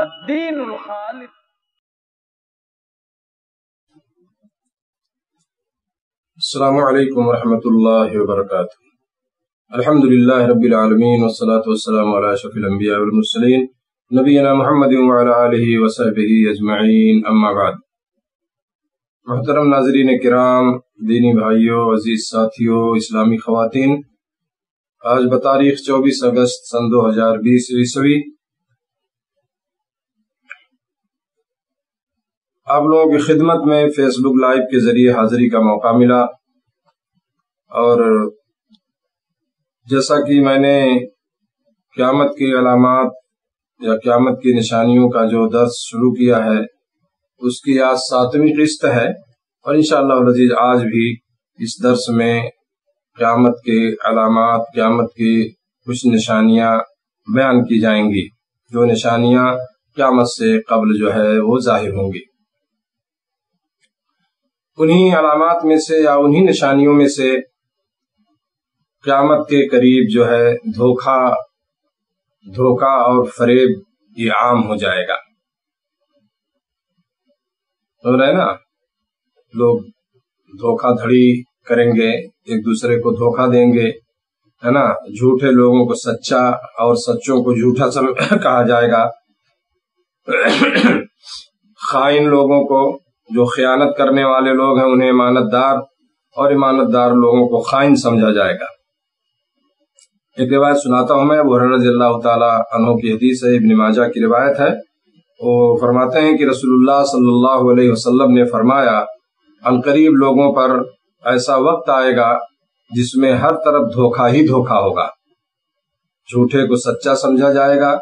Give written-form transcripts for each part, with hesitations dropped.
अद्दीनुल खालिद, अस्सलामुअलैकुम वरहमतुल्लाहि वबरकातुह। अल्हम्दुलिल्लाहि रब्बिल आलमीन वस्सलातु वस्सलामु अला अशरफिल अंबिया वल मुरसलीन नबीना मुहम्मद व अला आलिहि व सहबिहि अजमईन, अम्मा बाद। मोहतरम नाज़रीन किराम, दीनी भाइयों, अजीज साथियों, इस्लामी ख़वातीन, आज बतारीख 24 अगस्त सन 2020 ईस्वी आप लोगों की खिदमत में फेसबुक लाइव के जरिए हाजिरी का मौका मिला। और जैसा कि मैंने क़यामत की अलामात या क़यामत की निशानियों का जो दर्स शुरू किया है उसकी आज 7वीं किस्त है और इंशाअल्लाह अज़ीज़ आज भी इस दर्स में क़यामत के अलामात, क़यामत की कुछ निशानियां बयान की जाएंगी, जो निशानियां क़यामत से कबल जो है वो जाहिर होंगी। उन्हीं अलामात में से या उन्हीं निशानियों में से क़यामत के करीब जो है धोखा और फरेब ये आम हो जाएगा। तो रहे ना, लोग धोखाधड़ी करेंगे, एक दूसरे को धोखा देंगे, है ना। झूठे लोगों को सच्चा और सच्चों को झूठा कहा जाएगा। खाइन लोगों को, जो खयानत करने वाले लोग हैं, उन्हें ईमानतदार और ईमानतदार लोगों को खाइन समझा जाएगा। एक रिवायत सुनाता हूं मैं, अबू हुरैरा रज़ियल्लाहु ताला अन्हु की हदीस है, इब्न माजा की रिवायत है। वो फरमाते हैं कि रसूलुल्लाह सल्लल्लाहु अलैहि वसल्लम ने फरमाया, अनकरीब लोगों पर ऐसा वक्त आएगा जिसमें हर तरफ धोखा ही धोखा होगा। झूठे को सच्चा समझा जाएगा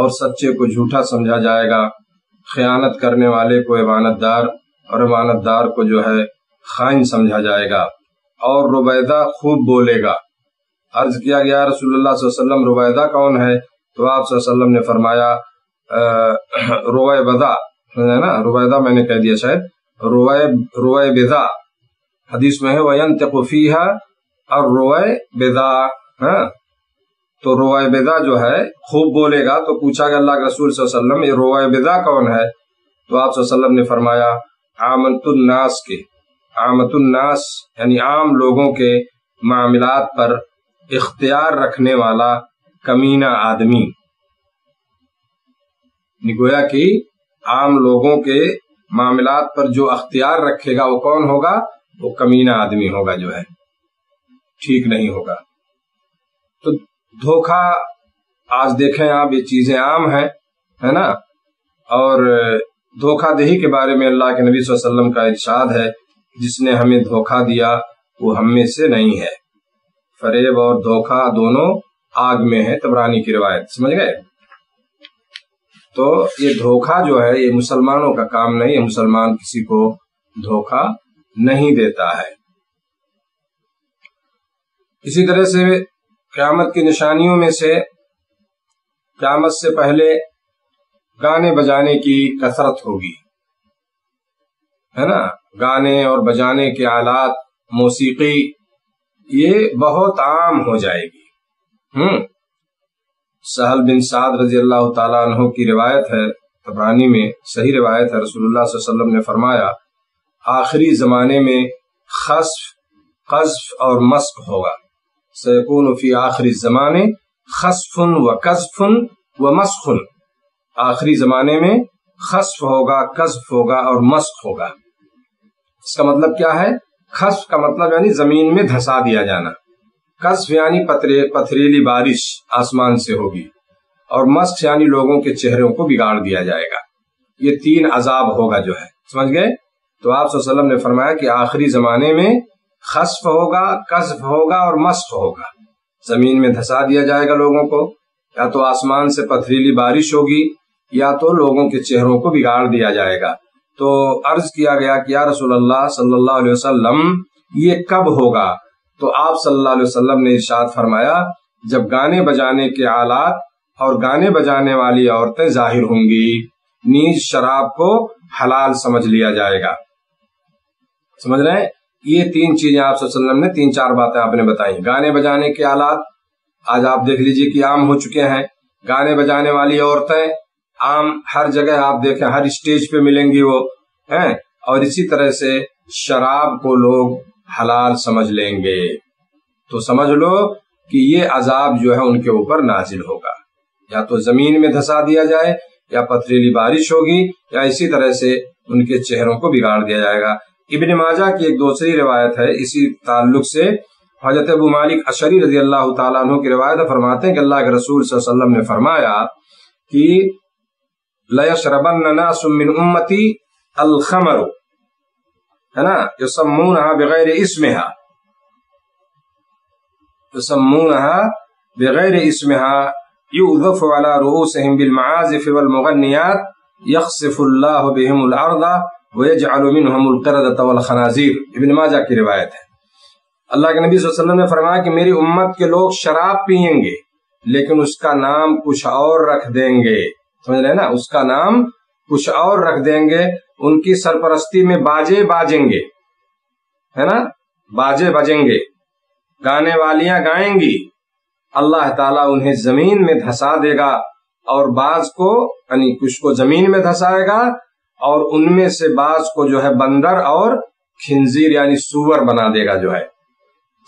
और सच्चे को झूठा समझा जाएगा। खयानत करने वाले को ईमानतदार और ईमानतदार को जो है खाइन समझा जाएगा। और रुबैदा खूब बोलेगा। अर्ज किया गया, रसूलुल्लाह सल्लल्लाहु अलैहि वसल्लम रुबैदा कौन है? तो आप सल्लल्लाहु अलैहि वसल्लम ने फरमाया रुबैदा, है ना, रुबैदा मैंने कह दिया शायद, रुबैदा हदीस में है, वयंतकु फीहा और रुबैदा। तो रुबैदा जो है खूब बोलेगा। तो पूछा गया अल्लाह के रसूल सल्लल्लाहु अलैहि वसल्लम, ये रुबैदा कौन है? तो आप सल्लल्लाहु अलैहि वसल्लम ने फरमाया आमतुन्नास के, आमतुन्नास यानी आम लोगों के मामलात पर इख्तियार रखने वाला कमीना आदमी। गोया कि आम लोगों के मामलात पर जो अख्तियार रखेगा वो कौन होगा? वो कमीना आदमी होगा, जो है ठीक नहीं होगा। तो धोखा आज देखें आप, ये चीजें आम हैं, है ना। और धोखादेही के बारे में अल्लाह के नबी सल्लल्लाहु अलैहि वसल्लम का इरशाद है, जिसने हमें धोखा दिया वो हम में से नहीं है। फरेब और धोखा दोनों आग में है, तबरानी की रिवायत, समझ गए। तो ये धोखा जो है ये मुसलमानों का काम नहीं है। मुसलमान किसी को धोखा नहीं देता है। इसी तरह से क़यामत की निशानियों में से क़यामत से पहले गाने बजाने की कसरत होगी, है ना। गाने और बजाने के आलात, मौसीकी, ये बहुत आम हो जाएगी। सहल बिन साद रज़ियल्लाहु ताला अन्हु की रिवायत है, तबरानी में सही रिवायत है, रसूलुल्लाह सल्लल्लाहु अलैहि वसल्लम ने फरमाया आखिरी जमाने में क़ज़्फ़ और मस्क होगा। सयकूनु फी आखिरी ज़माने ख़स्फ़ुन व कज़्फ़ुन व मस्ख़ुन। आखिरी जमाने में ख़स्फ़ होगा, कज़्फ़ होगा और मस्क होगा। इसका मतलब क्या है? खस्फ का मतलब यानी जमीन में धंसा दिया जाना, कस्फ यानी पथरीली बारिश आसमान से होगी, और मस्क यानी लोगों के चेहरों को बिगाड़ दिया जाएगा। ये 3 अजाब होगा जो है, समझ गए। तो आप सल्लल्लाहु अलैहि वसल्लम ने फरमाया कि आखिरी जमाने में खस्फ होगा, कस्फ होगा और मस्क होगा। जमीन में धंसा दिया जाएगा लोगों को, या तो आसमान से पथरीली बारिश होगी, या तो लोगों के चेहरों को बिगाड़ दिया जाएगा। तो अर्ज किया गया कि या रसूलल्लाह सल्लल्लाहु अलैहि वसल्लम ये कब होगा? तो आप सल्लल्लाहु अलैहि वसल्लम ने इरशाद फरमाया, जब गाने बजाने के आलात और गाने बजाने वाली औरतें जाहिर होंगी, नीज शराब को हलाल समझ लिया जाएगा। समझ रहे हैं? ये 3 चीजें आप सल्लल्लाहु अलैहि वसल्लम ने, 3-4 बातें आपने बताई। गाने बजाने के आलात आज आप देख लीजिए कि आम हो चुके हैं, गाने बजाने वाली औरतें, आम हर जगह आप देखें, हर स्टेज पे मिलेंगी वो हैं। और इसी तरह से शराब को लोग हलाल समझ लेंगे तो समझ लो कि ये अजाब जो है उनके ऊपर नाजिल होगा, या तो जमीन में धंसा दिया जाए या पथरीली बारिश होगी या इसी तरह से उनके चेहरों को बिगाड़ दिया जाएगा। इब्न माजा की एक दूसरी रिवायत है इसी ताल्लुक से, हजरत अबू मालिक अशरी रजी अल्लाह तआला अन्हु की रिवायत फरमाते हैं कि अल्लाह के रसूल सल्लल्लाहु अलैहि वसल्लम ने फरमाया कि लयशरबन्न नासु मिन उम्मती अल-खमर, है ना, युसम्मूनहा बगैर इस्मिहा, युसम्मूनहा बगैर इस्मिहा युज़फ़ अला रुऊसिहिम बिल मआज़िफ़ वल मुग़न्नियात यख़सिफ़ुल्लाहु बिहिमुल अर्ज़ व यजअलु मिनहुमुल क़िरदह वल ख़नाज़ीर। इब्न माजा की रिवायत है। अल्लाह के नबी सल्लल्लाहु अलैहि वसल्लम ने फरमाया कि मेरी उम्मत के लोग शराब पिएंगे लेकिन उसका नाम कुछ और रख देंगे, समझ रहे ना, उसका नाम कुछ और रख देंगे, उनकी सरपरस्ती में बाजे बाजेंगे, है ना, बाजे बजेंगे, गाने वालियां गाएंगी, अल्लाह ताला उन्हें जमीन में धंसा देगा और बाज को यानी कुछ को जमीन में धंसाएगा और उनमें से बाज को जो है बंदर और खिंजीर यानी सूअर बना देगा जो है,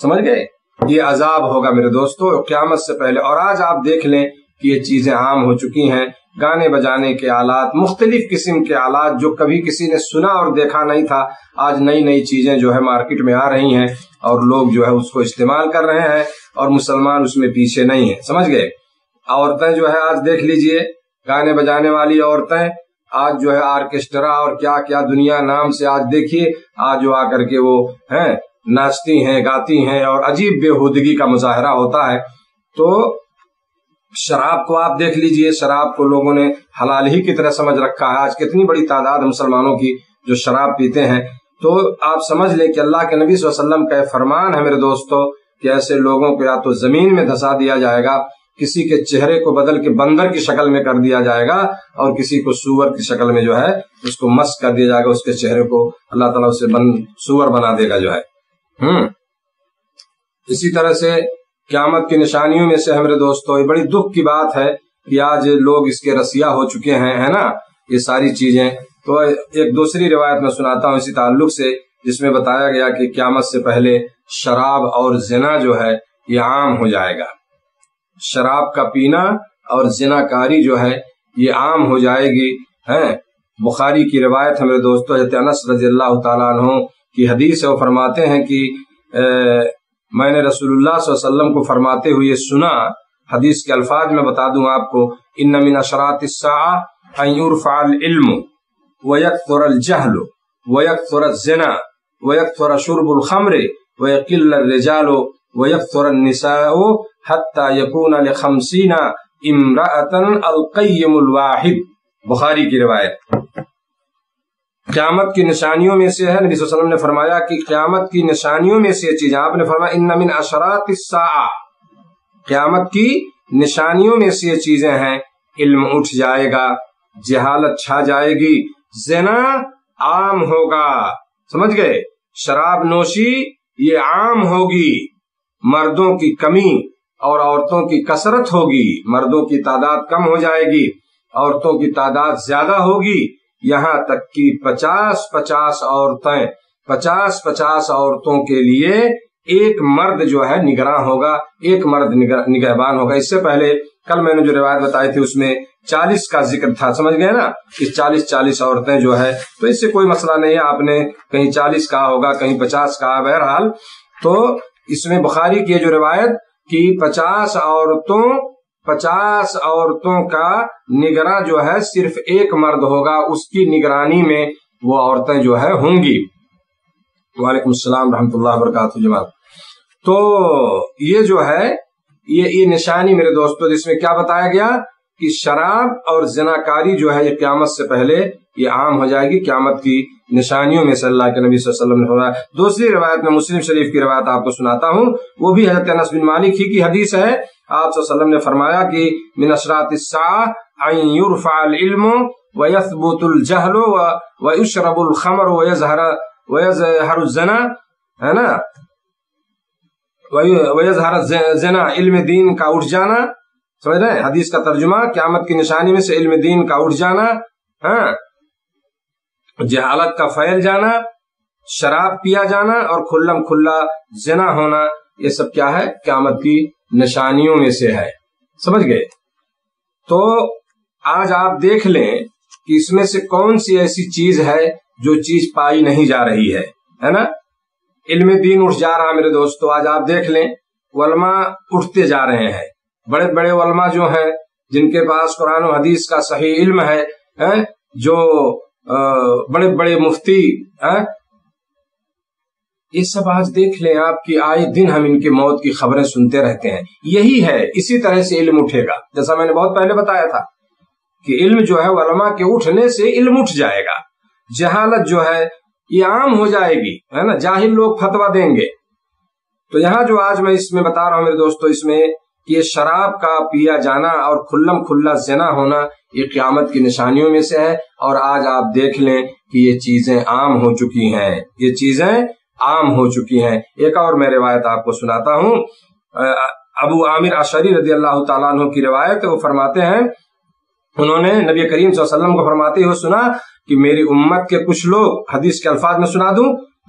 समझ गए। ये अजाब होगा मेरे दोस्तों क़यामत से पहले। और आज आप देख लें कि ये चीजें आम हो चुकी हैं, गाने बजाने के आलात, मुख्तलिफ किस्म के आलात जो कभी किसी ने सुना और देखा नहीं था, आज नई नई चीजें जो है मार्केट में आ रही हैं और लोग जो है उसको इस्तेमाल कर रहे हैं और मुसलमान उसमें पीछे नहीं है, समझ गए। औरतें जो है आज देख लीजिए, गाने बजाने वाली औरतें आज जो है आर्केस्ट्रा और क्या क्या दुनिया नाम से आज देखिए, आज जो आकर के वो है नाचती हैं, गाती हैं और अजीब बेहूदगी का मुजाहरा होता है। तो शराब को आप देख लीजिए, शराब को लोगों ने हलाल ही की तरह समझ रखा है। आज कितनी बड़ी तादाद मुसलमानों की जो शराब पीते हैं। तो आप समझ लें कि अल्लाह के नबी सल्लल्लाहु अलैहि वसल्लम का फरमान है मेरे दोस्तों कि ऐसे लोगों को या तो जमीन में धंसा दिया जाएगा, किसी के चेहरे को बदल के बंदर की शक्ल में कर दिया जाएगा और किसी को सूअर की शक्ल में जो है उसको मस्त कर दिया जाएगा, उसके चेहरे को अल्लाह ताला उसे सूअर बना देगा जो है। इसी तरह से क़यामत की निशानियों में से है मेरे दोस्तों, ये बड़ी दुख की बात है कि आज लोग इसके रसिया हो चुके हैं, है ना, ये सारी चीजें। तो एक दूसरी रिवायत मैं सुनाता हूँ इसी ताल्लुक से, जिसमें बताया गया कि क़यामत से पहले शराब और जिना जो है ये आम हो जाएगा, शराब का पीना और जिनाकारी जो है ये आम हो जाएगी, है। बुखारी की रिवायत है मेरे दोस्तों, हज़रत अनस रज़ियल्लाहु तआला अन्हु की हदीस है, वो फरमाते हैं कि मैंने रसूलुल्लाह सल्लल्लाहु अलैहि वसल्लम को फरमाते हुए सुना, हदीस के अल्फाज में बता दूं आपको, इन्न मिन अशरातिस साअ अन युरफ़अल इल्म व यकसुरल जहल व यकसुरल ज़िना व यकसुर शुरबुल खम्र व यक़िल्लुर रिजालु व यकसुरन निसाउ हत्ता यकूना लि 50 इम्राअतन अल क़य्यिमुल वाहिद। बुखारी की रिवायत। क़यामत की निशानियों में से है, नबी सल्लल्लाहु अलैहि वसल्लम ने फरमाया कि क़यामत की निशानियों में से चीज, आपने फरमाया इन्ना मिन अशरातिस साअ, क़यामत की निशानियों में से चीजें हैं, इल्म उठ जाएगा, जहालत छा जाएगी, ज़िना आम होगा, समझ गए, शराब नोशी ये आम होगी, मर्दों की कमी और औरतों की कसरत होगी, मर्दों की तादाद कम हो जाएगी, औरतों की तादाद ज्यादा होगी, यहाँ तक कि 50-50 औरतें, 50-50 औरतों के लिए एक मर्द जो है निगरान होगा, एक मर्द निगहबान होगा। इससे पहले कल मैंने जो रिवायत बताई थी उसमें 40 का जिक्र था, समझ गए ना, कि 40-40 औरतें जो है, तो इससे कोई मसला नहीं है, आपने कहीं 40 कहा होगा, कहीं 50 कहा, बहरहाल तो इसमें बुखारी की जो रिवायत कि 50 औरतों का निगरान जो है सिर्फ एक मर्द होगा, उसकी निगरानी में वो औरतें जो है होंगी। वालेकुम सलाम रहमतुल्लाह वबरकातुहू जमाल। तो ये जो है ये निशानी मेरे दोस्तों, जिसमें क्या बताया गया कि शराब और जिनाकारी जो है ये क़यामत से पहले ये आम हो जाएगी, क़यामत की निशानियों में से अल्लाह के नबी सल्लल्लाहु अलैहि वसल्लम ने। दूसरी रिवायत में मुस्लिम शरीफ की रिवायत आपको सुनाता हूँ, वो भी हजरत अनस बिन मालिक ही की हदीस है। आप ने फरमाया कि मिन अशरातिस साअ अन युरफ़अल इल्म व यसबुतुल जहल व युशरबुल खमर व यज़हरु ज़िना, है ना, व यज़हरु ज़िना, इल्म दीन का उठ जाना, समझ रहे हैं। हदीस का तर्जुमा, क़यामत की निशानी में से इल्म दीन का उठ जाना, हाँ, जहालत का फैल जाना, शराब पिया जाना और खुल्लम खुल्ला ज़िना होना, ये सब क्या है, क़यामत की निशानियों में से है। समझ गए। तो आज आप देख लें कि इसमें से कौन सी ऐसी चीज है जो चीज पाई नहीं जा रही है ना। इल्म दीन उठ जा रहा है मेरे दोस्तों, आज आप देख लें उलमा उठते जा रहे हैं, बड़े बड़े उलमा जो हैं, जिनके पास कुरान और हदीस का सही इल्म है, जो बड़े बड़े मुफ्ती हैं, ये सब आज देख लें आप कि आए दिन हम इनकी मौत की खबरें सुनते रहते हैं। यही है, इसी तरह से इल्म उठेगा। जैसा मैंने बहुत पहले बताया था कि इल्म जो है उलमा के उठने से इल्म उठ जाएगा, जहालत जो है ये आम हो जाएगी, है ना, जाहिल लोग फतवा देंगे। तो यहाँ जो आज मैं इसमें बता रहा हूँ मेरे दोस्तों, इसमें कि शराब का पिया जाना और खुल्लम खुल्ला ज़िना होना, ये क़यामत की निशानियों में से है। और आज आप देख लें कि ये चीजें आम हो चुकी हैं, ये चीजें आम हो चुकी हैं। एक और मैं रिवायत आपको सुनाता हूँ, अबू आमिर अशरी रज़ी अल्लाह तआला अन्हु की रिवायत। वो फरमाते हैं, उन्होंने नबी करीम सल्लल्लाहु अलैहि वसल्लम को फरमाते हुए सुना कि मेरी उम्मत के कुछ लोग, हदीस के अल्फाज में सुना दूं,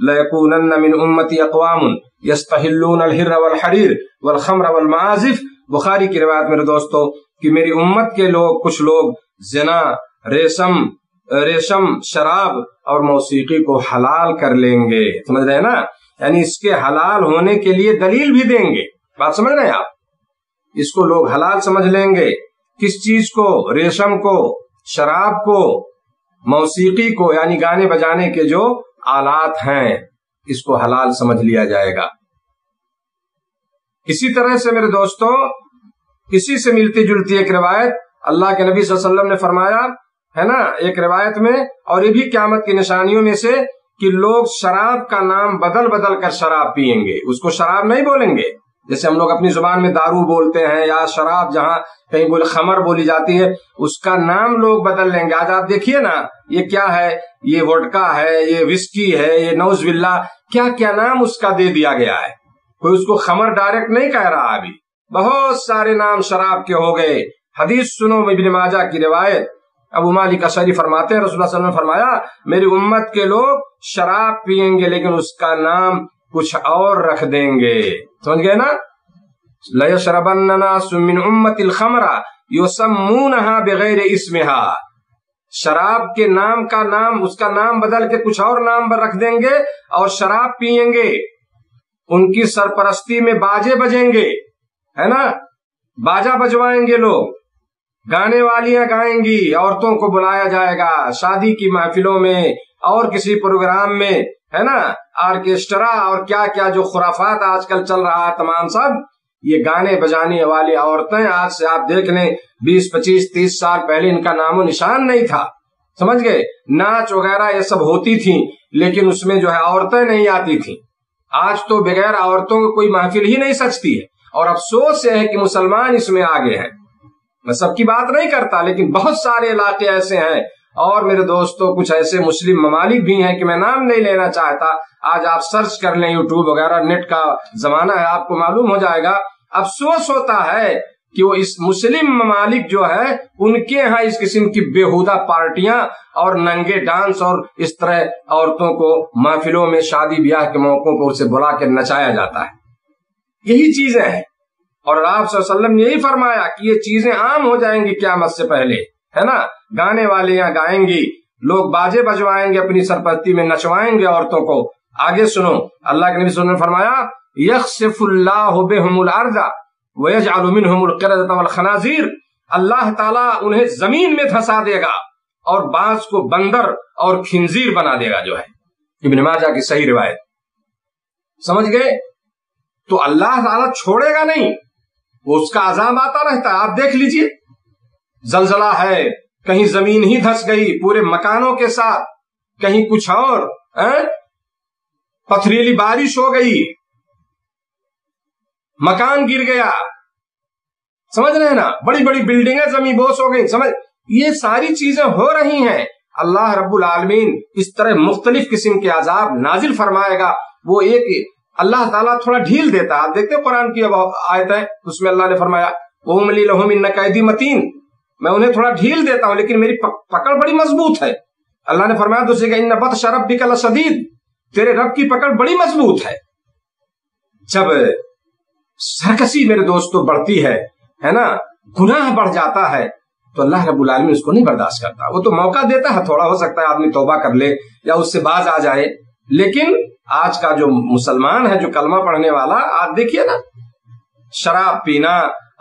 लयकूनन मिन उम्मती अक़वामुन यस्तहिल्लून अल-हिर्र वल-हरीर वल-खम्र वल-मआज़िफ। बुखारी की रिवायत मेरे दोस्तों कि मेरी उम्मत के लोग, कुछ लोग ज़िना, रेशम, शराब और मौसीकी को हलाल कर लेंगे। समझ रहे हैं ना, यानी इसके हलाल होने के लिए दलील भी देंगे। बात समझ रहे हैं आप, इसको लोग हलाल समझ लेंगे। किस चीज को? रेशम को, शराब को, मौसीकी को, यानी गाने बजाने के जो आलात हैं, इसको हलाल समझ लिया जाएगा। इसी तरह से मेरे दोस्तों, इसी से मिलती जुलती एक रिवायत, अल्लाह के नबी सल्लल्लाहु अलैहि वसल्लम ने फरमाया, है ना, एक रिवायत में, और ये भी क़यामत की निशानियों में से, कि लोग शराब का नाम बदल बदल कर शराब पियेंगे, उसको शराब नहीं बोलेंगे। जैसे हम लोग अपनी जुबान में दारू बोलते हैं, या शराब जहाँ कहीं खमर बोली जाती है, उसका नाम लोग बदल लेंगे। आज आप देखिए ना, ये क्या है, ये वोडका है, ये विस्की है, ये नौजबिल्ला, क्या क्या नाम उसका दे दिया गया है। कोई उसको खमर डायरेक्ट नहीं कह रहा, अभी बहुत सारे नाम शराब के हो गए। हदीस सुनो, इब्न माजा की रिवायत, अबू मालिक अशरी फरमाते हैं, रसूलुल्लाह सल्लल्लाहु अलैहि वसल्लम ने फरमाया, मेरी उम्मत के लोग शराब पियेंगे लेकिन उसका नाम कुछ और रख देंगे। समझ गए ना, लयशरबन्नासु मिन उम्मतिल खमरा युसम्मूनहा बगैर इस्मिहा, शराब के नाम का नाम, उसका नाम बदल के कुछ और नाम पर रख देंगे और शराब पियेंगे, उनकी सरपरस्ती में बाजे बजेंगे, है ना, बाजा बजवाएंगे लोग, गाने वालियां गाएंगी, औरतों को बुलाया जाएगा शादी की महफिलों में और किसी प्रोग्राम में, है ना, ऑर्केस्ट्रा और क्या क्या जो खुराफात आजकल चल रहा है, तमाम सब ये गाने बजाने वाली औरतें। आज से आप देख लें 20-25-30 साल पहले इनका नामो निशान नहीं था। समझ गए, नाच वगैरह ये सब होती थी, लेकिन उसमें जो है औरतें नहीं आती थी। आज तो बगैर औरतों को कोई महफिल ही नहीं सजती है। और अफसोस है कि मुसलमान इसमें आगे हैं। मैं सबकी बात नहीं करता, लेकिन बहुत सारे इलाके ऐसे हैं, और मेरे दोस्तों कुछ ऐसे मुस्लिम ममालिक भी हैं कि मैं नाम नहीं लेना चाहता। आज आप सर्च कर लें, यूट्यूब वगैरह, नेट का जमाना है, आपको मालूम हो जाएगा। अफसोस होता है कि वो इस मुस्लिम ममालिक जो है, उनके यहाँ इस किस्म की बेहुदा पार्टियां और नंगे डांस और इस तरह औरतों को महफिलों में, शादी ब्याह के मौकों पर उसे बुला के नचाया जाता है। यही चीजें हैं, और आप सल्लल्लाहु अलैहि वसल्लम ने यही फरमाया कि ये चीजें आम हो जाएंगी क़यामत से पहले, है ना। गाने वाले यहाँ गाएंगी, लोग बाजे बजवाएंगे, अपनी सरपरस्ती में नचवाएंगे औरतों को। आगे सुनो, अल्लाह के नबी ने फरमाया, यख्सिफुल्लाहु बिहुमुल अर्ज़ा वयजअलु मिनहुमुल क़िरदता वल ख़नाज़ीर, अल्लाह ताला उन्हें जमीन में धंसा देगा और बांस को बंदर और खिंजीर बना देगा, जो है इब्न माजा की सही रिवायत। समझ गए, तो अल्लाह ताला छोड़ेगा नहीं, उसका अज़ाब आता रहता है। आप देख लीजिए, जलजला है, कहीं जमीन ही धंस गई पूरे मकानों के साथ, कहीं कुछ और, पथरीली बारिश हो गई, मकान गिर गया। समझ रहे हैं ना, बड़ी बड़ी बिल्डिंगें जमींदोज हो गई। समझ, ये सारी चीजें हो रही हैं। अल्लाह रब्बुल आलमीन इस तरह मुख्तलिफ किस्म के अजाब नाजिल फरमाएगा। वो एक अल्लाह ताला थोड़ा ढील देता है। आप देखते हो कुरान की आयत है, उसमें अल्लाह ने फरमाया वउमली लहुम इन्न कैदी मतीन, मैं उन्हें थोड़ा ढील देता हूं लेकिन मेरी पकड़ बड़ी मजबूत है। अल्लाह ने फरमाया दूसरे का इन्न बत्श रब्बिक लशदीद, तेरे रब की पकड़ बड़ी मजबूत है। जब सरकसी मेरे दोस्तों बढ़ती है ना, गुनाह बढ़ जाता है तो अल्लाह रब्बुल आलमीन उसको नहीं बर्दाश्त करता। वो तो मौका देता है, थोड़ा हो सकता है आदमी तौबा कर ले या उससे बाज आ जाए, लेकिन आज का जो मुसलमान है, जो कलमा पढ़ने वाला, आज देखिए ना, शराब पीना,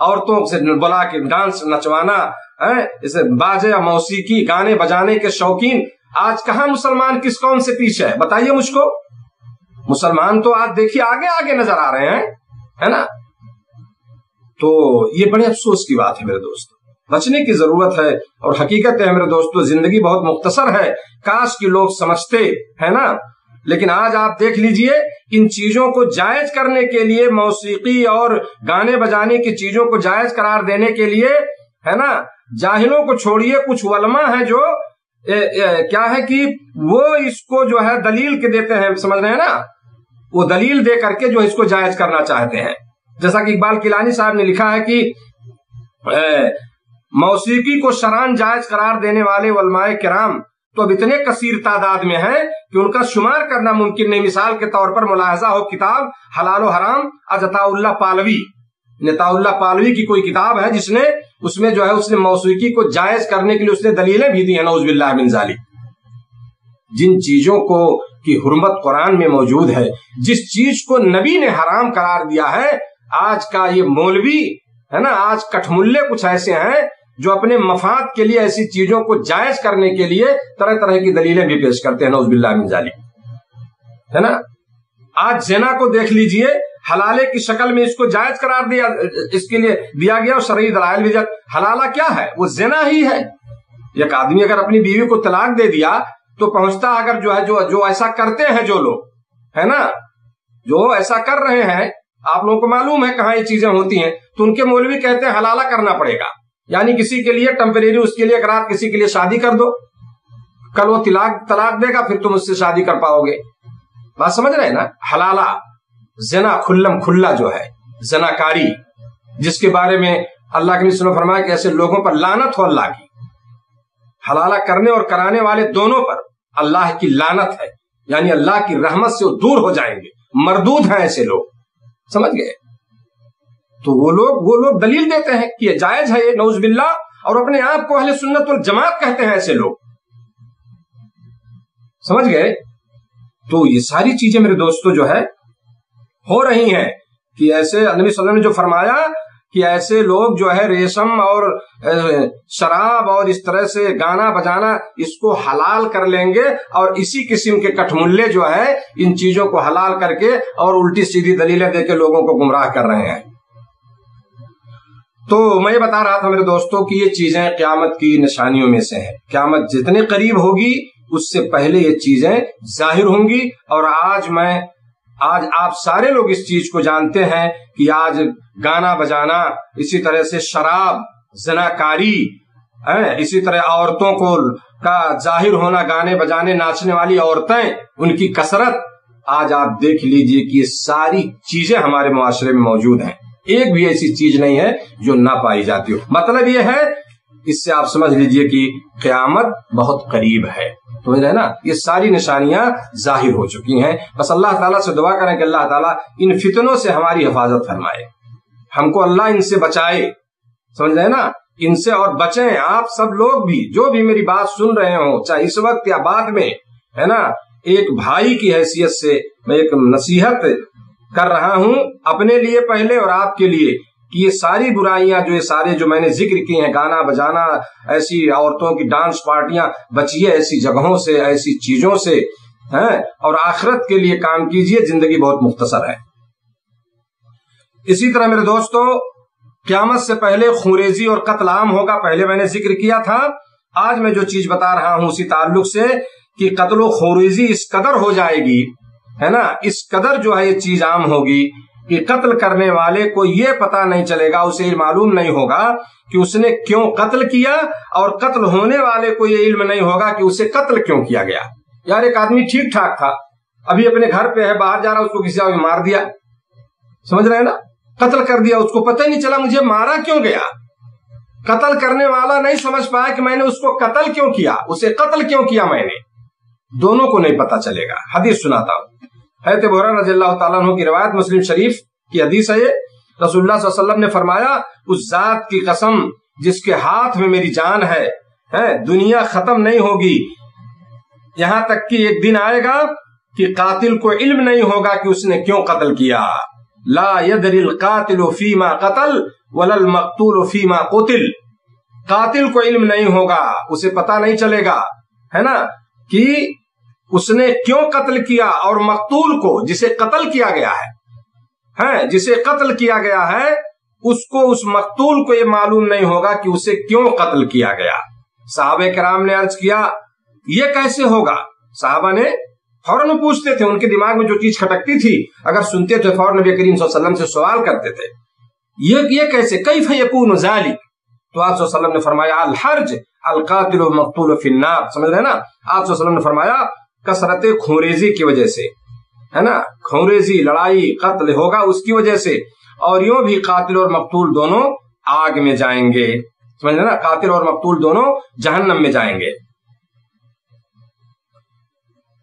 औरतों से बुला के डांस नचवाना है, इसे बाजे या मौसीकी गाने बजाने के शौकीन, आज कहाँ मुसलमान किस कौन से पीछे है बताइए मुझको। मुसलमान तो आज देखिए आगे आगे नजर आ रहे हैं, है ना। तो ये बड़े अफसोस की बात है मेरे दोस्तों, बचने की जरूरत है। और हकीकत है मेरे दोस्तों, जिंदगी बहुत मुख्तसर है, काश कि लोग समझते, है ना। लेकिन आज आप देख लीजिए, इन चीजों को जायज करने के लिए, मौसीकी और गाने बजाने की चीजों को जायज करार देने के लिए, है ना, जाहिलों को छोड़िए, कुछ उलमा है जो क्या है कि वो इसको जो है दलील के देते हैं, समझ रहे हैं ना, वो दलील दे करके जो इसको जायज करना चाहते हैं। जैसा कि इकबाल किलानी साहब ने लिखा है कि मौसीकी को शरान जायज करार देने वाले उलमाए किराम तो अब इतने कसीर तादाद में हैं कि उनका शुमार करना मुमकिन नहीं। मिसाल के तौर पर मुलाहजा हो किताब हलाल और हराम अजताउल्लाह पालवी, नेताउल्लाह पालवी की कोई किताब है जिसने उसमें जो है उसने मौसीकी को जायज करने के लिए उसने दलीलें भी दी है, नऊज़ बिल्लाह मिन ज़ालिक। जिन चीजों को की हुर्मत कुरान में मौजूद है, जिस चीज को नबी ने हराम करार दिया है, आज का ये मौलवी, है ना, आज कठमुल्ले कुछ ऐसे हैं जो अपने मफाद के लिए ऐसी चीजों को जायज करने के लिए तरह तरह की दलीलें भी पेश करते हैं, नऊज़ुबिल्लाह मिन ज़ालिक, है ना। आज ज़िना को देख लीजिए, हलाले की शक्ल में इसको जायज करार दिया, इसके लिए दिया गया और शरई दलाइल भी। हलाला क्या है? वो ज़िना ही है। एक आदमी अगर अपनी बीवी को तलाक दे दिया तो पहुंचता अगर जो है जो ऐसा करते हैं जो लोग, है ना, जो ऐसा कर रहे हैं, आप लोगों को मालूम है कहाँ ये चीजें होती हैं, तो उनके मौलवी कहते हैं हलाला करना पड़ेगा, यानी किसी के लिए टेम्परेरी, उसके लिए एक रात किसी के लिए शादी कर दो, कल वो तलाक देगा फिर तुम उससे शादी कर पाओगे। बात समझ रहे हैं ना। हलाला जना, खुल्लम खुल्ला जो है जनाकारी, जिसके बारे में अल्लाह के नबी ने फरमाया कि ऐसे लोगों पर लानत हो अल्लाह की। हलाला करने और कराने वाले दोनों पर अल्लाह की लानत है, यानी अल्लाह की रहमत से वो दूर हो जाएंगे, मरदूद हैं ऐसे लोग, समझ गए। तो वो लोग दलील देते हैं कि ये जायज है, ये नऊज़ुबिल्लाह, और अपने आप को अहले सुन्नत वल जमात कहते हैं ऐसे लोग, समझ गए। तो ये सारी चीजें मेरे दोस्तों जो है हो रही हैं कि ऐसे नबी सल्लल्लाहु अलैहि वसल्लम ने जो फरमाया कि ऐसे लोग जो है रेशम और शराब और इस तरह से गाना बजाना इसको हलाल कर लेंगे, और इसी किस्म के कठमुल्ले जो है इन चीजों को हलाल करके और उल्टी सीधी दलीलें देके लोगों को गुमराह कर रहे हैं। तो मैं बता रहा था मेरे दोस्तों कि ये चीजें क़यामत की निशानियों में से हैं। क़यामत जितने करीब होगी उससे पहले ये चीजें जाहिर होंगी। और आज आप सारे लोग इस चीज को जानते हैं कि आज गाना बजाना, इसी तरह से शराब, ज़नाकारी, इसी तरह औरतों को का जाहिर होना, गाने बजाने नाचने वाली औरतें, उनकी कसरत, आज आप देख लीजिए कि ये सारी चीजें हमारे मुआशरे में मौजूद हैं। एक भी ऐसी चीज नहीं है जो ना पाई जाती हो। मतलब ये है, इससे आप समझ लीजिए कि क़यामत बहुत करीब है, तो है ना। ये सारी निशानियां जाहिर हो चुकी हैं। बस अल्लाह ताला से दुआ करें कि अल्लाह ताला इन फितनों से हमारी हिफाजत फरमाए, हमको अल्लाह इनसे बचाए, समझ रहे हैं ना, इनसे और बचें। आप सब लोग भी जो भी मेरी बात सुन रहे हो, चाहे इस वक्त या बाद में, है ना, एक भाई की हैसियत से मैं एक नसीहत कर रहा हूं अपने लिए पहले और आपके लिए, कि ये सारी बुराइयां जो ये सारे मैंने जिक्र किए हैं, गाना बजाना, ऐसी औरतों की डांस पार्टियां, बचिए ऐसी जगहों से, ऐसी चीजों से, हैं, और आखिरत के लिए काम कीजिए, जिंदगी बहुत मुख्तसर है। इसी तरह मेरे दोस्तों, क़यामत से पहले खूंरेजी और कत्लाम होगा, पहले मैंने जिक्र किया था। आज मैं जो चीज बता रहा हूं उसी ताल्लुक से कि कत्लो खूंरेजी इस कदर हो जाएगी, है ना, इस कदर जो है ये चीज आम होगी कि कत्ल करने वाले को ये पता नहीं चलेगा, उसे ये मालूम नहीं होगा कि उसने क्यों कत्ल किया, और कत्ल होने वाले को ये इल्म नहीं होगा कि उसे कत्ल क्यों किया गया। यार एक आदमी ठीक ठाक था, अभी अपने घर पे है, बाहर जा रहा, उसको किसी ने मार दिया, समझ रहे हैं ना, कत्ल कर दिया, उसको पता ही नहीं चला मुझे मारा क्यों गया। कत्ल करने वाला नहीं समझ पाया कि मैंने उसको कत्ल क्यों किया, उसे कत्ल क्यों किया मैंने, दोनों को नहीं पता चलेगा। हदीस सुनाता हूँ, हज़रत बुरैरा रज़ियल्लाहु तआला अन्हु की रिवायत, मुस्लिम शरीफ की हदीस है ये। रसूलुल्लाह सल्लल्लाहु अलैहि वसल्लम ने फरमाया, उस जात की कसम जिसके हाथ में मेरी जान है, दुनिया खत्म नहीं होगी यहाँ तक कि एक दिन आएगा कि कातिल को इल्म नहीं होगा कि उसने क्यों कत्ल किया। ला यदरिल कातिलु फीमा कतल वलल मक्तूलु फीमा कुतिल, कातिल को इल्म नहीं होगा, उसे पता नहीं चलेगा है ना कि उसने क्यों कत्ल किया, और मकतूल को जिसे कत्ल किया गया है जिसे कत्ल किया गया है उसको, उस मकतूल को ये मालूम नहीं होगा कि उसे क्यों कत्ल किया गया। साहबे कराम ने अर्ज किया ये कैसे होगा। साहबा ने फौरन पूछते थे, उनके दिमाग में जो चीज खटकती थी अगर सुनते थे फौरन नबी करीम सल्लल्लाहु अलैहि वसल्लम से सवाल करते थे, ये कैसे, कैफ यकून ज़ालिक। तो आप सल्लल्लाहु अलैहि वसल्लम ने फरमाया अल हर्ज अल कातिल वल मकतूल फी नार, समझ रहे ना। आप सल्लल्लाहु अलैहि वसल्लम ने फरमाया कसरते खूंरेजी की वजह से है ना, खूंरेजी लड़ाई कत्ल होगा उसकी वजह से, और यूं भी कातिल और मकतूल दोनों आग में जाएंगे, समझ रहे ना, कातिल और मकतूल दोनों जहन्नम में जाएंगे।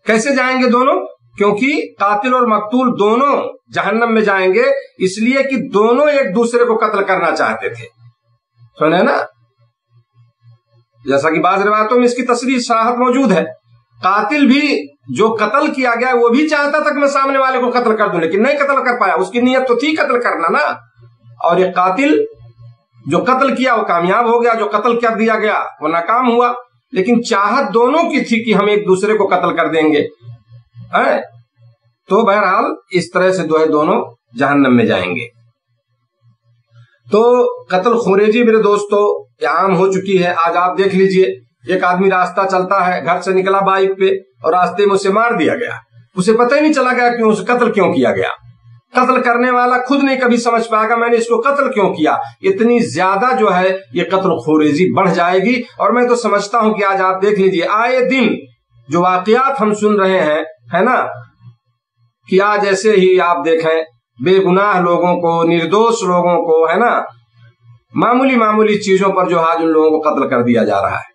कैसे जाएंगे दोनों, क्योंकि कातिल और मकतूल दोनों जहन्नम में जाएंगे इसलिए कि दोनों एक दूसरे को कत्ल करना चाहते थे, समझ रहे ना। जैसा कि बाज़ रिवायतों में इसकी तस्रीह सराहत मौजूद है, कातिल भी जो कत्ल किया गया वो भी चाहता था कि मैं सामने वाले को कत्ल कर दूं लेकिन नहीं कत्ल कर पाया, उसकी नीयत तो थी कत्ल करना ना। और ये कातिल जो कत्ल किया वो कामयाब हो गया, जो कत्ल कर दिया गया वो नाकाम हुआ, लेकिन चाहत दोनों की थी कि हम एक दूसरे को कत्ल कर देंगे है? तो बहरहाल इस तरह से दोनों जहन्नम में जाएंगे। तो कत्ल खुरेजी मेरे दोस्तों ये आम हो चुकी है। आज आप देख लीजिए, एक आदमी रास्ता चलता है, घर से निकला बाइक पे और रास्ते में उसे मार दिया गया, उसे पता ही नहीं चला गया कि उसे कत्ल क्यों किया गया। कत्ल करने वाला खुद नहीं कभी समझ पाएगा मैंने इसको कत्ल क्यों किया। इतनी ज्यादा जो है ये कत्ल खोरेजी बढ़ जाएगी। और मैं तो समझता हूं कि आज आप देख लीजिए आए दिन जो वाकयात हम सुन रहे हैं है ना, कि आज ऐसे ही आप देखें बेगुनाह लोगों को, निर्दोष लोगों को है ना, मामूली मामूली चीजों पर जो आज उन लोगों को कत्ल कर दिया जा रहा है,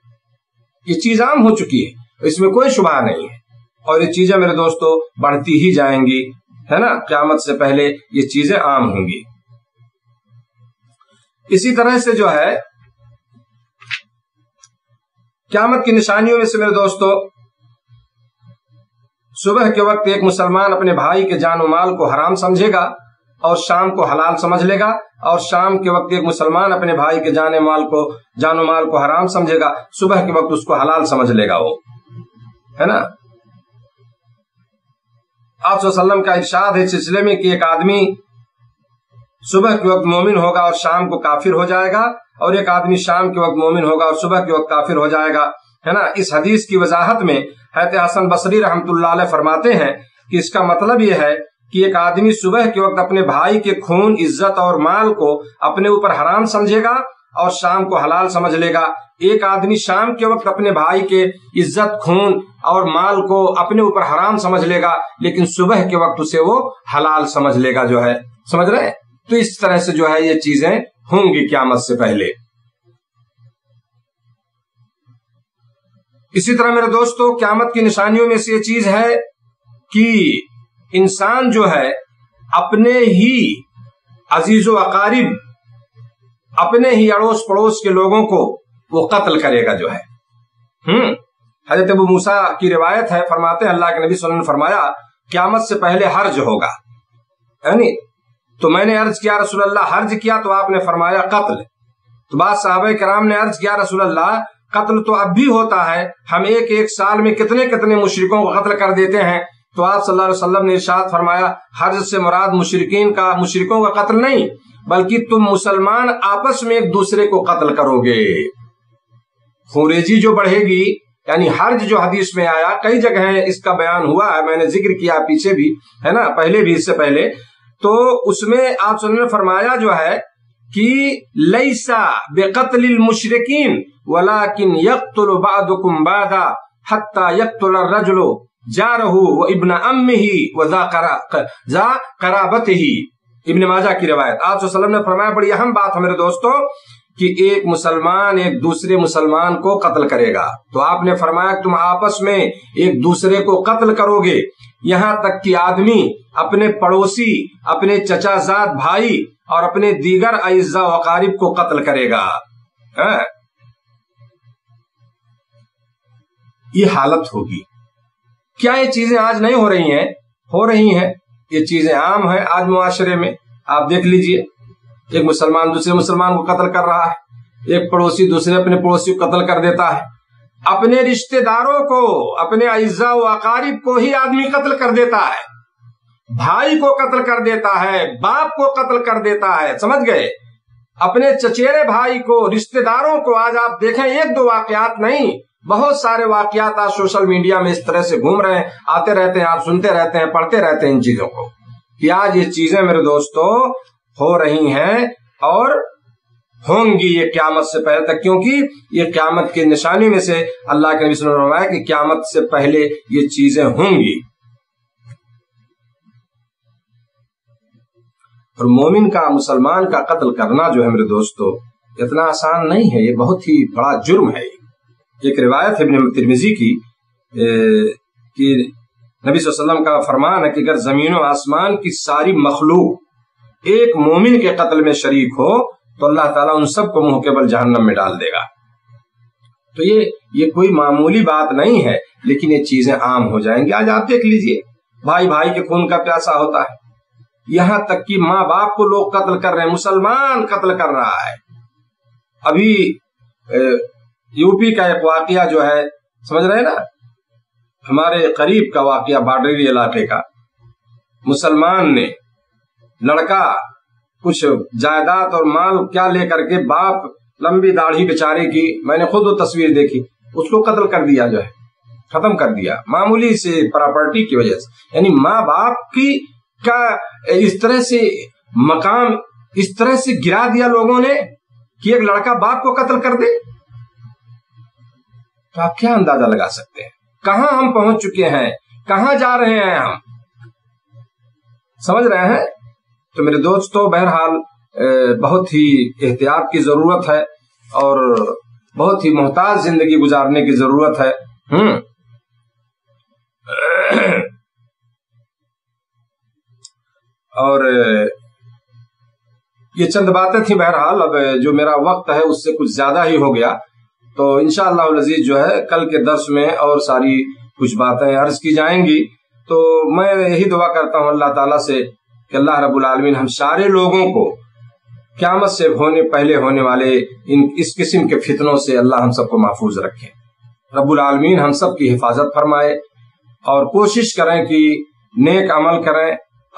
ये चीज आम हो चुकी है, इसमें कोई शुबा नहीं है। और ये चीजें मेरे दोस्तों बढ़ती ही जाएंगी है ना, क़यामत से पहले ये चीजें आम होंगी। इसी तरह से जो है क़यामत की निशानियों में से मेरे दोस्तों, सुबह के वक्त एक मुसलमान अपने भाई के जान और माल को हराम समझेगा और शाम को हलाल समझ लेगा, और शाम के वक्त एक मुसलमान अपने भाई के जान माल को हराम समझेगा, सुबह के वक्त उसको हलाल समझ लेगा वो है ना। आप सल्लल्लाहु अलैहि वसल्लम का इरशाद है इस सिलसिले में कि एक आदमी सुबह के वक्त मोमिन होगा और शाम को काफिर हो जाएगा, और एक आदमी शाम के वक्त मोमिन होगा और सुबह के वक्त काफिर हो जाएगा है ना। इस हदीस की वजाहत में हज़रत हसन बसरी रहमतुल्लाह अलैह फरमाते हैं कि इसका मतलब यह है कि एक आदमी सुबह के वक्त अपने भाई के खून, इज्जत और माल को अपने ऊपर हराम समझेगा और शाम को हलाल समझ लेगा। एक आदमी शाम के वक्त अपने भाई के इज्जत, खून और माल को अपने ऊपर हराम समझ लेगा लेकिन सुबह के वक्त उसे वो हलाल समझ लेगा जो है, समझ रहे। तो इस तरह से जो है ये चीजें होंगी क़यामत से पहले। इसी तरह मेरे दोस्तों क़यामत की निशानियों में से ये चीज है कि इंसान जो है अपने ही अजीज व अकारिब, अपने ही अड़ोस पड़ोस के लोगों को वो कत्ल करेगा जो है। हजरत अबू मूसा की रिवायत है, फरमाते हैं अल्लाह के नबी सल्लल्लाहु अलैहि वसल्लम ने फरमाया क़यामत से पहले हर्ज होगा यानी, तो मैंने अर्ज किया रसूल अल्लाह हर्ज किया, तो आपने फरमाया कत्ल। तो बाद सहाबा कराम ने अर्ज किया रसूल अल्लाह कत्ल तो अब भी होता है, हम एक एक साल में कितने कितने मुशरिकों को कत्ल कर देते हैं। तो आप सल्लल्लाहु अलैहि वसल्लम ने इरशाद फरमाया हर्ज से मुराद मुशरिकों का कत्ल नहीं बल्कि तुम मुसलमान आपस में एक दूसरे को कत्ल करोगे। खुरेजी जो बढ़ेगी यानी हर्ज जो हदीस में आया, कई जगह इसका बयान हुआ है, मैंने जिक्र किया पीछे भी है ना, पहले भी इससे पहले, तो उसमें आप सुनने फरमाया जो है कि लैसा बेकत्लिल मुशरिकीन वलाकिन यक्तुलु बादुकुम बादा हत्ता यक्तुल रजुलु जारहु व इब्न अम्मिही व जा कराबतिही इब्न माजा की रिवायत। आप सल्लल्लाहु अलैहि वसल्लम ने फरमाया, बड़ी अहम बात है मेरे दोस्तों, कि एक मुसलमान एक दूसरे मुसलमान को कत्ल करेगा, तो आपने फरमाया तुम आपस में एक दूसरे को कत्ल करोगे, यहाँ तक कि आदमी अपने पड़ोसी, अपने चचाजाद भाई और अपने दीगर अइज़ा व अक़ारिब को कत्ल करेगा। ये हालत होगी। क्या ये चीजें आज नहीं हो रही हैं? हो रही हैं, ये चीजें आम है आज मुआशरे में। आप देख लीजिए, एक मुसलमान दूसरे मुसलमान को कत्ल कर रहा है, एक पड़ोसी दूसरे अपने पड़ोसी को कत्ल कर देता है, अपने रिश्तेदारों को, अपने अइज़ा व अक़ारिब को ही आदमी कत्ल कर देता है, भाई को कत्ल कर देता है, बाप को कत्ल कर देता है, समझ गए, अपने चचेरे भाई को, रिश्तेदारों को। आज आप देखें, एक दो वाकयात नहीं, बहुत सारे वाकयात आज सोशल मीडिया में इस तरह से घूम रहे हैं, आते रहते हैं, आप सुनते रहते हैं, पढ़ते रहते हैं इन चीजों को। कि आज ये चीजें मेरे दोस्तों हो रही हैं और होंगी ये क़यामत से पहले तक, क्योंकि ये क़यामत की निशानी में से अल्लाह के नबी सल्लल्लाहु अलैहि वसल्लम ने फरमाया कि क़यामत से पहले ये चीजें होंगी। और मोमिन का, मुसलमान का कत्ल करना जो है मेरे दोस्तों इतना आसान नहीं है, ये बहुत ही बड़ा जुर्म है। एक रिवायत है इब्न तिर्मिज़ी की कि नबी सल्लल्लाहु अलैहि वसल्लम का फरमान है कि अगर जमीन और आसमान की सारी मखलूक एक मोमिन के कत्ल में शरीक हो तो अल्लाह ताला उन सबको मुंह के बल जहन्नम में डाल देगा। तो ये कोई मामूली बात नहीं है, लेकिन ये चीजें आम हो जाएंगी। आज आप देख लीजिए, भाई भाई के खून का प्यासा होता है, यहां तक कि माँ बाप को लोग कत्ल कर रहे हैं, मुसलमान कत्ल कर रहा है। अभी यूपी का एक वाकया जो है, समझ रहे हैं ना, हमारे करीब का वाकया, बाडरी इलाके का, मुसलमान ने लड़का कुछ जायदाद और माल क्या लेकर के, बाप लंबी दाढ़ी बेचारे की, मैंने खुद वो तस्वीर देखी, उसको कत्ल कर दिया जो है, खत्म कर दिया मामूली से प्रॉपर्टी की वजह से। यानी माँ बाप की का इस तरह से मकाम, इस तरह से गिरा दिया लोगों ने कि एक लड़का बाप को कत्ल कर दे। तो आप क्या अंदाजा लगा सकते हैं कहां हम पहुंच चुके हैं, कहां जा रहे हैं हम, समझ रहे हैं। तो मेरे दोस्तों बहरहाल बहुत ही एहतियात की जरूरत है और बहुत ही मोहताज जिंदगी गुजारने की जरूरत है। और ये चंद बातें थी बहरहाल। अब जो मेरा वक्त है उससे कुछ ज्यादा ही हो गया, तो इंशाअल्लाह अज़ीज़ जो है कल के दर्स में और सारी कुछ बातें अर्ज की जाएंगी। तो मैं यही दुआ करता हूँ अल्लाह ताला से कि अल्लाह रब्बुल आलमीन हम सारे लोगों को क़यामत से होने पहले होने वाले इन इस किस्म के फितनों से अल्लाह हम सबको महफूज रखे। रब्बुल आलमीन हम सब की हिफाजत फरमाए और कोशिश करें कि नेक अमल करें,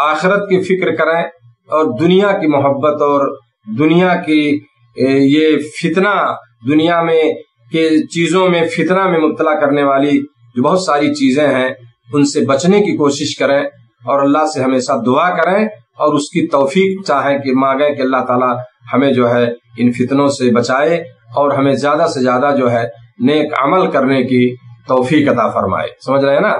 आखिरत की फिक्र करें और दुनिया की मोहब्बत और दुनिया की ये फितना, दुनिया में के चीजों में फितना में मुब्तला करने वाली जो बहुत सारी चीजें हैं उनसे बचने की कोशिश करें और अल्लाह से हमेशा दुआ करें और उसकी तौफीक चाहें, कि मांगे कि अल्लाह ताला हमें जो है इन फितनों से बचाए और हमें ज्यादा से ज्यादा जो है नेक अमल करने की तौफीक अता फरमाए, समझ रहे हैं ना।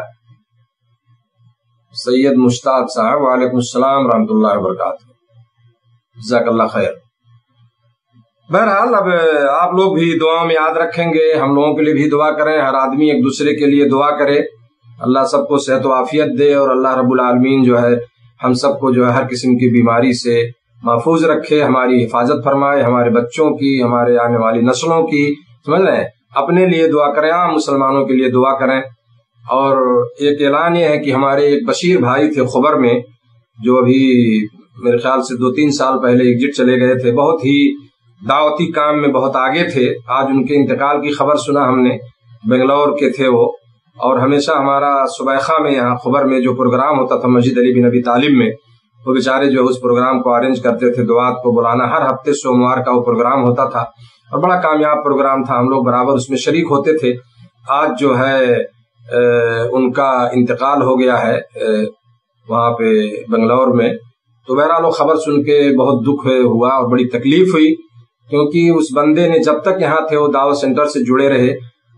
सैयद मुश्ताक साहब, वालेकुम अस्सलाम रहमतुल्लाहि व बरकातहू, जज़ाकल्लाह खैर। बहरहाल अब आप लोग भी दुआओं में याद रखेंगे, हम लोगों के लिए भी दुआ करें, हर आदमी एक दूसरे के लिए दुआ करे। अल्लाह सबको सेहत व आफियत दे और अल्लाह रब्बुल आलमीन जो है हम सबको जो है हर किस्म की बीमारी से महफूज रखे, हमारी हिफाजत फरमाए, हमारे बच्चों की, हमारे आने वाली नस्लों की, समझ रहे हैं। अपने लिए दुआ करें, आम मुसलमानों के लिए दुआ करें। और एक ऐलान ये है कि हमारे एक बशीर भाई थे खबर में, जो अभी मेरे ख्याल से 2-3 साल पहले एग्जिट चले गए थे, बहुत ही दावती काम में बहुत आगे थे। आज उनके इंतकाल की खबर सुना हमने, बेंगलोर के थे वो। और हमेशा हमारा सुबैखा में यहाँ खबर में जो प्रोग्राम होता था मस्जिद अली बिन अबी तालिब में, वो बेचारे जो उस प्रोग्राम को अरेंज करते थे, दुआत को बुलाना, हर हफ्ते सोमवार का वो प्रोग्राम होता था और बड़ा कामयाब प्रोग्राम था, हम लोग बराबर उसमें शरीक होते थे। आज जो है उनका इंतकाल हो गया है वहाँ पे बेंगलोर में। तो बहरहाल खबर सुन के बहुत दुख हुआ और बड़ी तकलीफ हुई, क्योंकि उस बंदे ने जब तक यहाँ थे वो दावत सेंटर से जुड़े रहे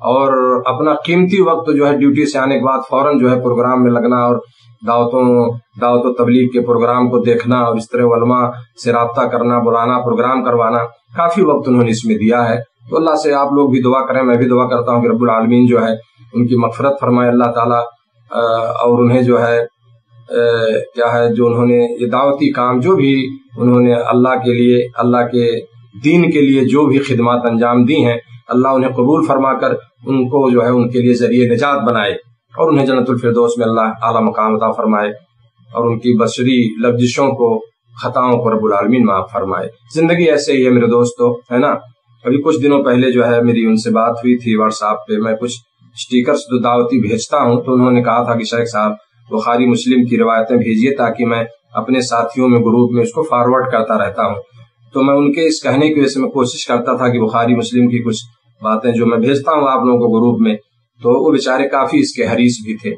और अपना कीमती वक्त जो है ड्यूटी से आने के बाद फौरन जो है प्रोग्राम में लगना और दावतों तबलीग के प्रोग्राम को देखना और इस तरह उलमा से राब्ता करना, बुलाना, प्रोग्राम करवाना, काफी वक्त उन्होंने इसमें दिया है। तो अल्लाह से आप लोग भी दुआ करें, मैं भी दुआ करता हूँ कि रब्बुल आलमीन जो है उनकी मगफरत फरमाए अल्लाह ताला, और उन्हें जो है क्या है जो उन्होंने ये दावती काम जो भी उन्होंने अल्लाह के लिए, अल्लाह के दीन के लिए जो भी खिदमत अंजाम दी हैं, अल्लाह उन्हें कबूल फरमाकर उनको जो है उनके लिए जरिए निजात बनाए और उन्हें जन्नतुल फिरदौस में अल्लाह आला मकाम अता फरमाए और उनकी बशरी लफ्जिशों को, खताओं को रब्बुल आलमीन माफ फरमाए। जिंदगी ऐसे ही है मेरे दोस्तों, है ना। अभी कुछ दिनों पहले जो है मेरी उनसे बात हुई थी व्हाट्सएप पे, मैं कुछ स्टिकर्स जो दावती भेजता हूँ तो उन्होंने कहा था कि शेख साहब बुखारी मुस्लिम की रिवायतें भेजिए ताकि मैं अपने साथियों में, ग्रुप में उसको फॉरवर्ड करता रहता हूँ। तो मैं उनके इस कहने की वजह से मैं कोशिश करता था कि बुखारी मुस्लिम की कुछ बातें जो मैं भेजता हूँ आप लोगों को ग्रुप में, तो वो बेचारे काफी इसके हरीस भी थे।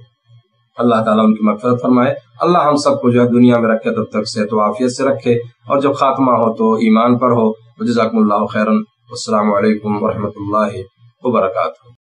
अल्लाह ताला उनकी मग़फ़िरत फरमाए। अल्लाह हम सबको जो है दुनिया में रखे तब तक सेहत व आफियत से रखे और जब खात्मा हो तो ईमान पर हो। जज़ाकुमुल्लाह खैरन। अस्सलामु अलैकुम वरहमतुल्लाहि वबरकातुहू।